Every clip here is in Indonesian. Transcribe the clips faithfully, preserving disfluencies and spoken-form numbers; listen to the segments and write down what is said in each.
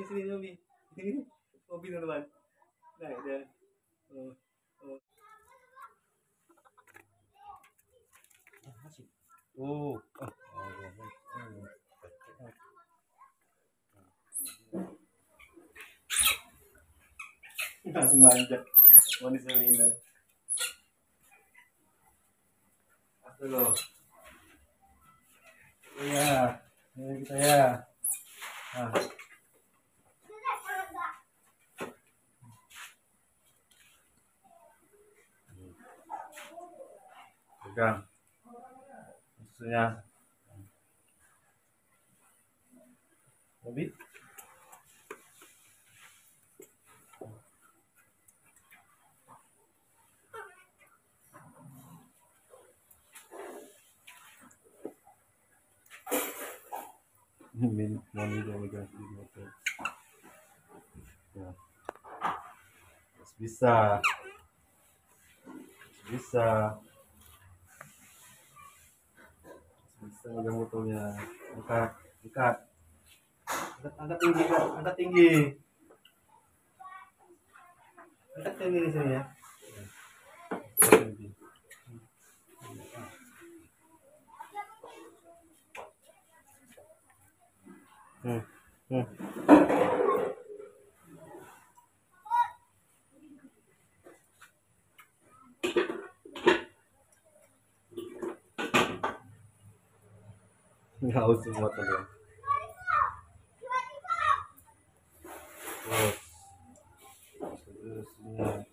sini sini Obi, ini Obi teman. Nah ada. Oh, oh. Oh. Langsung manjat. Manis Mino. Aku loh. Iya, ini kita ya. Nah. Pegang. Maksudnya. Lebih. Min, money delegasi motor. Ya. Bisa. Bisa. Bisa megang motornya. Angkat, angkat. Angkat, angkat tinggi, angkat tinggi. Angkat tinggi di sini ya. Hmm. Hmm. Haus semua tadi. Haus. Haus.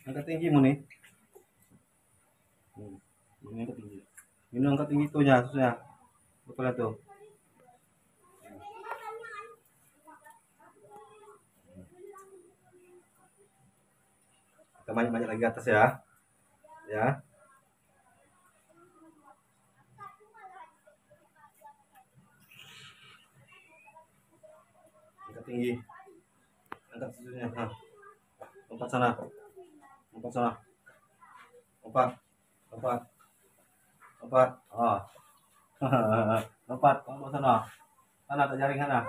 Angkat tinggi mau nih. Hmm. Ini angkat tinggi. Ini angkat tinggi itunya harusnya. Betul tuh. Kita banyak-banyak lagi atas ya. Ya. Angkat tinggi. Angkat susunya. Nah. Lompat sana. Lompat sana, lompat, lompat, lompat, ah, lompat, lompat sana, sana tak jaring sana,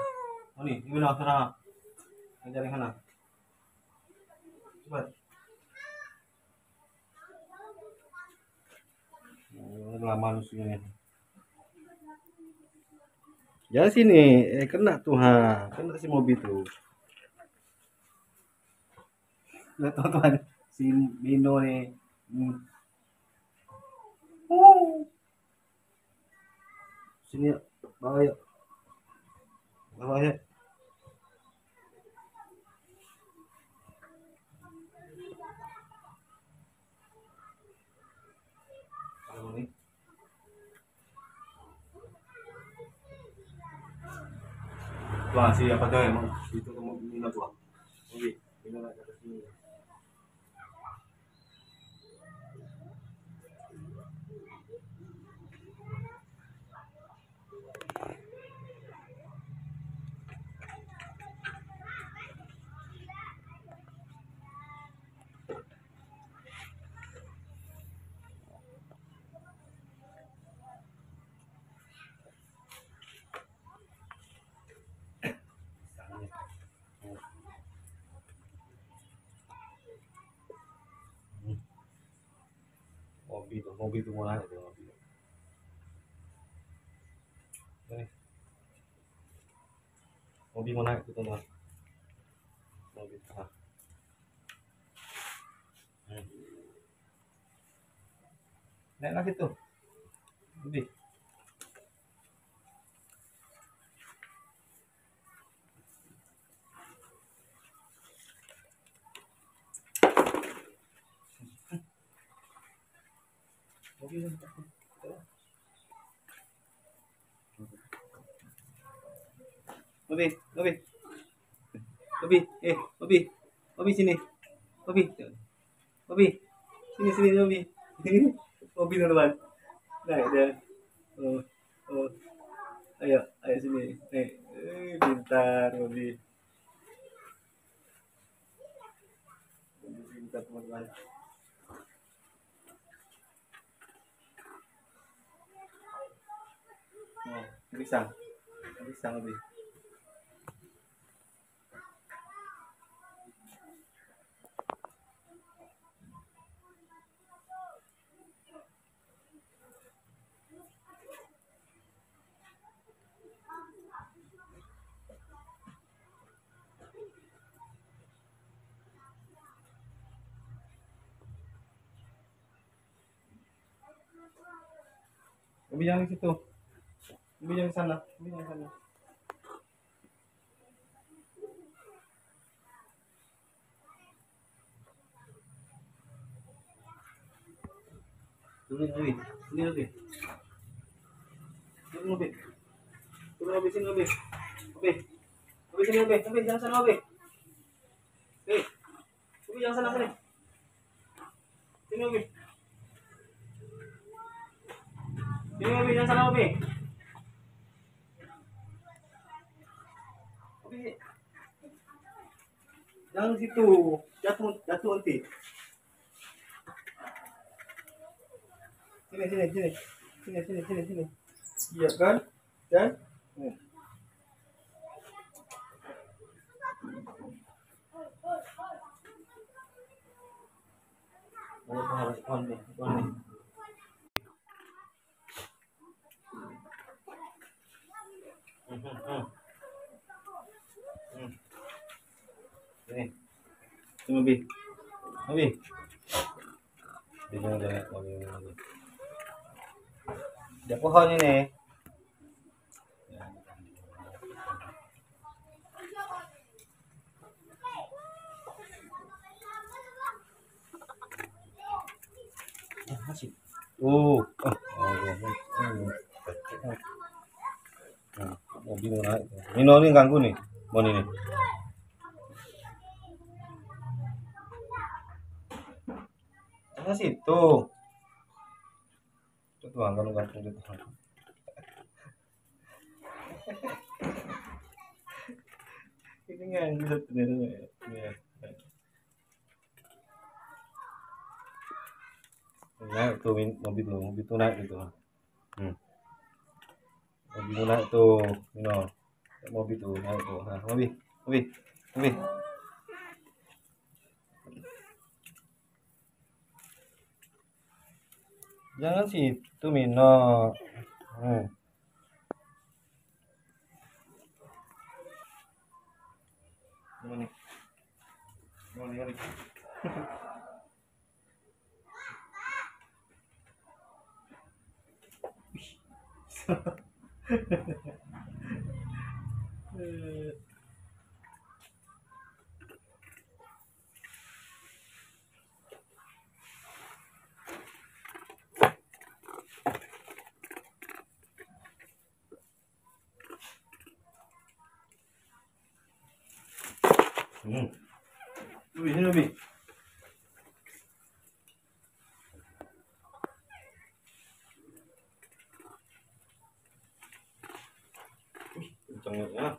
oh ni, ini nak sana, tak jaring sana, cepat, lama lusunya, jalan sini, eh kena tuh ha, kena si mobil tuh, lihat tuan. Si Mino nih. Hmm. Oh. Sini bawa yuk. Bawa yuk. Bawa nih. Wah, si apa tuh emang itu kamu Mino tuh. Oke, Mino lagi ke sini. Obi tuh, Obi tuh mulai tuh, Obi. Nih, Obi mulai tuh teman. Obi tengah. Naik lagi tuh, Obi. Oke, oke, oke, eh, oke, oke sini, oke, oke, sini sini oke, oke teman, naik deh. Oh, oh. Ayo, ayo sini. Naik. Eh, pintar, Obi. Pintar, teman-teman. Nah, bisa. Bisa, Obi. Obi yang situ, Obi yang sana, Obi yang sana. Turun Obi, sini Obi, turun Obi, turun Obi sini Obi, Obi, Obi sini Obi, Obi yang sana Obi, Obi, Obi yang sana sini, sini Obi. Sini Obi, jangan salah Obi. Obi, jangan situ, jatuh, jatuh nanti. Sini, sini, sini, sini, sini, sini, sini. Iya kan? Dan, hmm. Banyak harus on nih, on nih. Hmm, hmm. Hmm. Ini, ini Obi, Obi, jangan lihat Obi, Obi. Ada pohon ini. Masih. Oh, oh, oh. Obi mau naik. Mino ini ganggu nih, Mino ini. Mana situ? Itu tuh angkat lu gantung itu. Ini nganggur ternyata ya. Naik tuh Obi tuh, Obi tuh naik gitu. Hmm. Obi mau naik tuh, Mino. Obi tuh naik tuh, nah, Obi, Obi, Obi. Jangan situ, Mino. Hmm. Mana? Mana ini? Hmm. Obi, sini Obi. Kencangnya.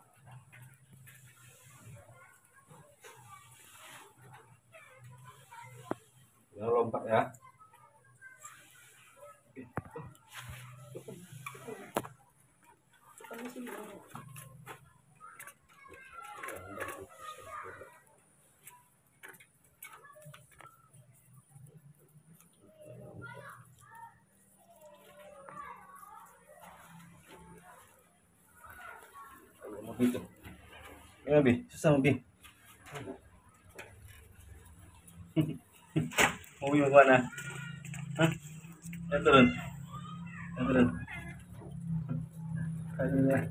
Ya lompat ya. Gitu. Ya, Bi, susah Bi. Mau yang mana? Hah? Ya turun. Ya turun. Kayaknya.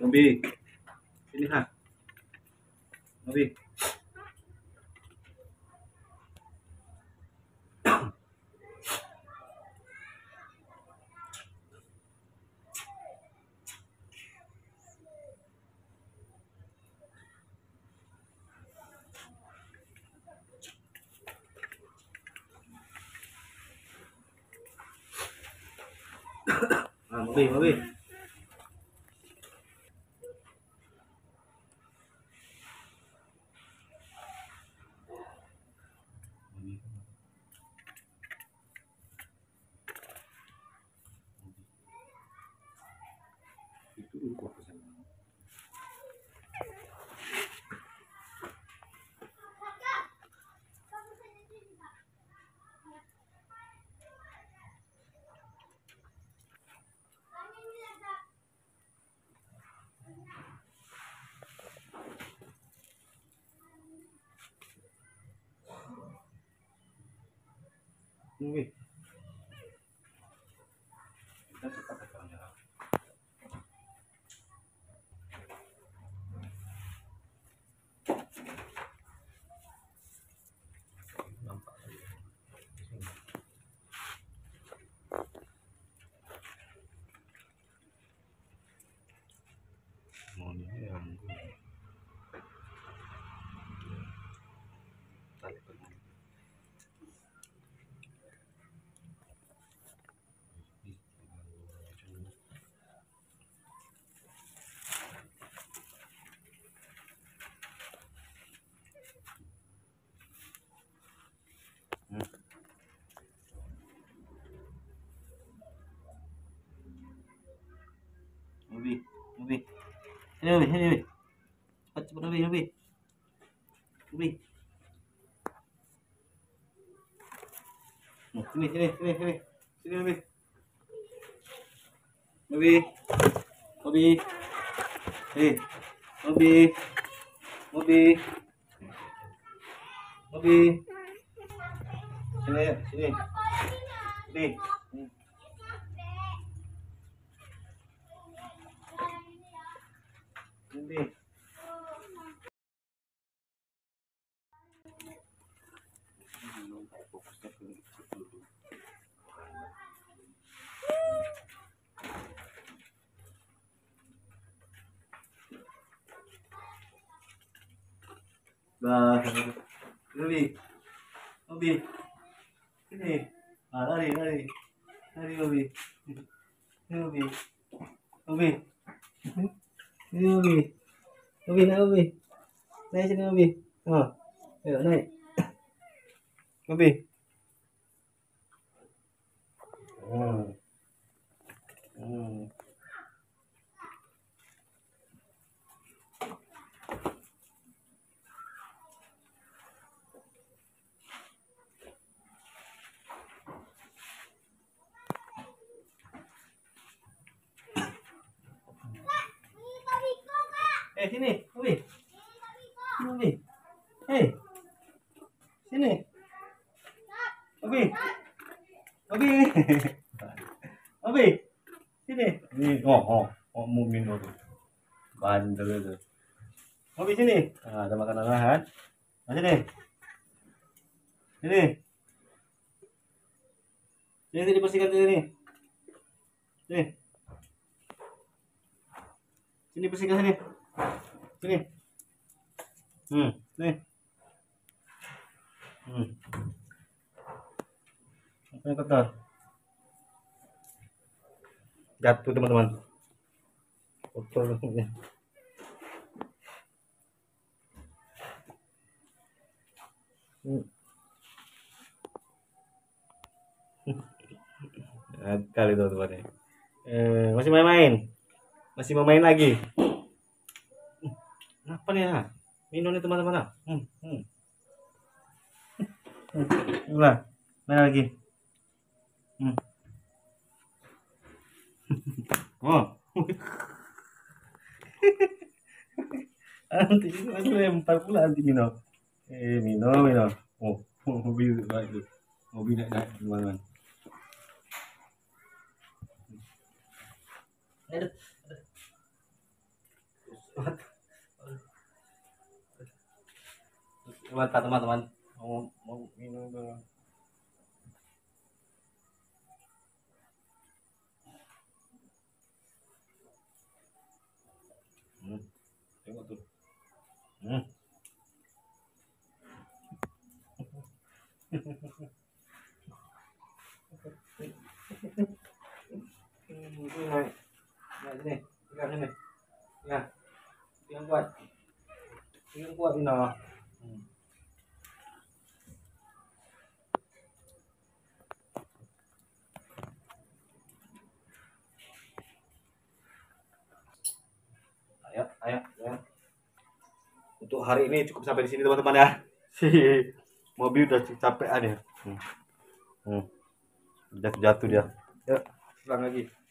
Obi. Ini ha. Obi. Obi, Obi. Oke. Kita cepat ke sana. Mau nih yang Obi, Obi, ini Obi, ini Obi, cepat cepat Obi, Obi, Obi, nah sini sini sini sini sini Obi, Obi, Obi, eh, Obi, Obi, Obi, sini sini, Obi. Bibi. Nah, Bibi. Bibi. Ini. Ah, lari, lari. Lari, Bibi. Bibi. Bibi. Ini Obi, Obi naik Obi, naik sini Obi, oh, ayo naik, Obi, hmm, hmm, eh sini, Obi, sini Obi, eh sini, Obi, Obi, Obi, sini, ini oh oh oh mau Mino tuh, bandel itu, Obi sini, nah, ada makanan lahan, nah, sini, sini, sini sini bersihkan sini, sini, sini bersihkan sini. Sini. Hmm, nih. Hmm. Apa yang kotor? Jatuh, teman-teman. Kotor langsungnya. Hmm. Kali itu, teman-teman. Eh, masih main-main. Masih mau main lagi. Apa nih ya? Mino nih teman-teman. Hmm, hmm. Ulah, main lagi. Hmm. Oh. Anti aku lempar pula anti Mino. Eh, Mino, Mino. Oh, hobi lagi. Hobi naik-naik teman-teman. Aduh. Mata teman-teman mau mau minum dulu. Hmm. Tengok tuh. Hmm. Mino. Ayo, ayo, ayo. Untuk hari ini cukup sampai di sini teman-teman ya. Si Mobi udah capean ya. Hmm. Hmm. Jatuh-jatuh dia. Ya, ulang lagi.